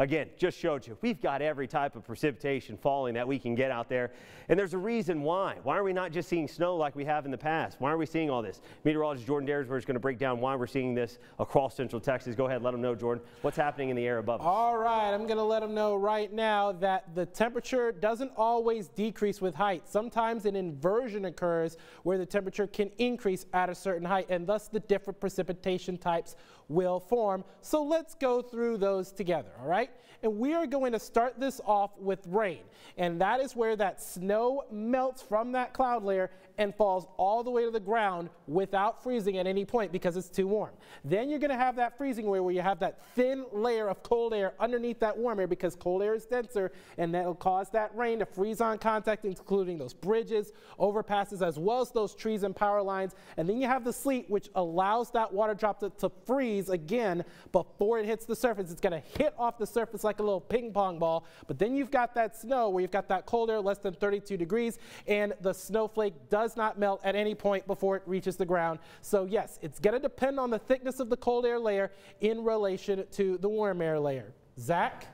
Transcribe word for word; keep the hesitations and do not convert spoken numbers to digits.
Again, just showed you, we've got every type of precipitation falling that we can get out there, and there's a reason why. Why are we not just seeing snow like we have in the past? Why are we seeing all this? Meteorologist Jordan Darensbourg is going to break down why we're seeing this across Central Texas. Go ahead, let them know, Jordan, what's happening in the air above us. All right, I'm going to let them know right now that the temperature doesn't always decrease with height. Sometimes an inversion occurs where the temperature can increase at a certain height, and thus the different precipitation types will form. So let's go through those together. All right, and we are going to start this off with rain, and that is where that snow melts from that cloud layer and falls all the way to the ground without freezing at any point because it's too warm. Then you're going to have that freezing layer where you have that thin layer of cold air underneath that warm air because cold air is denser, and that will cause that rain to freeze on contact, including those bridges, overpasses, as well as those trees and power lines. And then you have the sleet, which allows that water drop to, to freeze again before it hits the surface. It's going to hit off the surface like a little ping pong ball, but then you've got that snow where you've got that cold air less than thirty-two degrees, and the snowflake does not melt at any point before it reaches the ground. So yes, it's going to depend on the thickness of the cold air layer in relation to the warm air layer. Zach?